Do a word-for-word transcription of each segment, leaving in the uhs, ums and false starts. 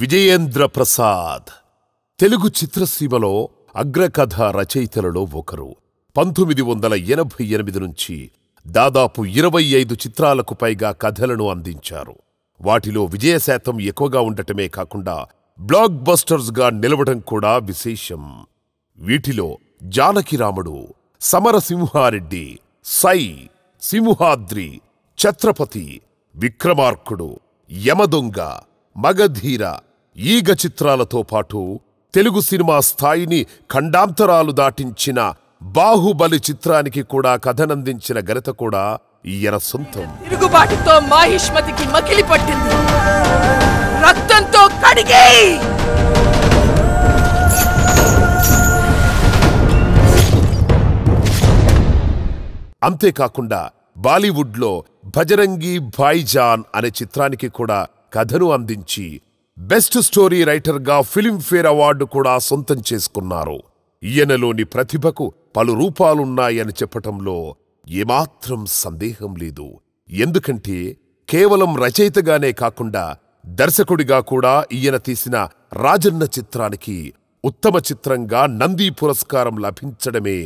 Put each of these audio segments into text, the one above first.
విజయేంద్ర ప్రసాద్ తెలుగు చిత్రసీమలో అగ్రకథా రచయితలలో ఒకరు. పంతొమ్మిది వందల ఎనభై ఎనిమిది నుంచి దాదాపు ఇరవై ఐదు చిత్రాలకు పైగా కథలను అందించారు. వాటిలో విజయశాతం ఎక్కువగా ఉండటమే కాకుండా బ్లాక్ బస్టర్స్గా నిలవడం కూడా విశేషం. వీటిలో జానకిరాముడు, సమరసింహారెడ్డి, సై, సింహాద్రి, ఛత్రపతి, విక్రమార్కుడు, యమదొంగ, మగధీర, ఈగ చిత్రాలతో పాటు తెలుగు సినిమా స్థాయిని ఖండాంతరాలు దాటించిన బాహుబలి చిత్రానికి కూడా కథనందించిన ఘనత కూడా ఈయన సొంతం. తిరుగుబాటుతో మాహిష్మతికి మకిలి పట్టింది, రక్తంతో కడిగి అంతేకాకుండా బాలీవుడ్లో భజరంగి, భాయిజాన్ అనే చిత్రానికి కూడా కథను అందించి బెస్ట్ స్టోరీ రైటర్గా ఫిలిం ఫేర్ అవార్డు కూడా సొంతం చేసుకున్నారు. ఈయనలోని ప్రతిభకు పలు రూపాలున్నాయని చెప్పటంలో ఏమాత్రం సందేహం లేదు. ఎందుకంటే కేవలం రచయితగానే కాకుండా దర్శకుడిగా కూడా ఈయన తీసిన రాజన్న చిత్రానికి ఉత్తమ చిత్రంగా నంది పురస్కారం లభించడమే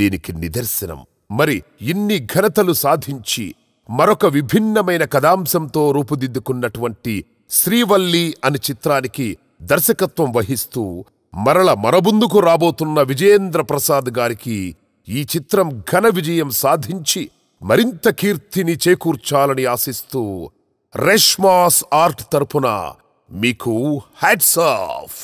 దీనికి నిదర్శనం. మరి ఇన్ని ఘనతలు సాధించి మరొక విభిన్నమైన కథాంశంతో రూపుదిద్దుకున్నటువంటి శ్రీవల్లి అనే చిత్రానికి దర్శకత్వం వహిస్తూ మరల మరబుందుకు రాబోతున్న విజయేంద్ర ప్రసాద్ గారికి ఈ చిత్రం ఘన విజయం సాధించి మరింత కీర్తిని చేకూర్చాలని ఆశిస్తూ రేష్మాస్ ఆర్ట్ తరపున మీకు హ్యాట్స్ ఆఫ్.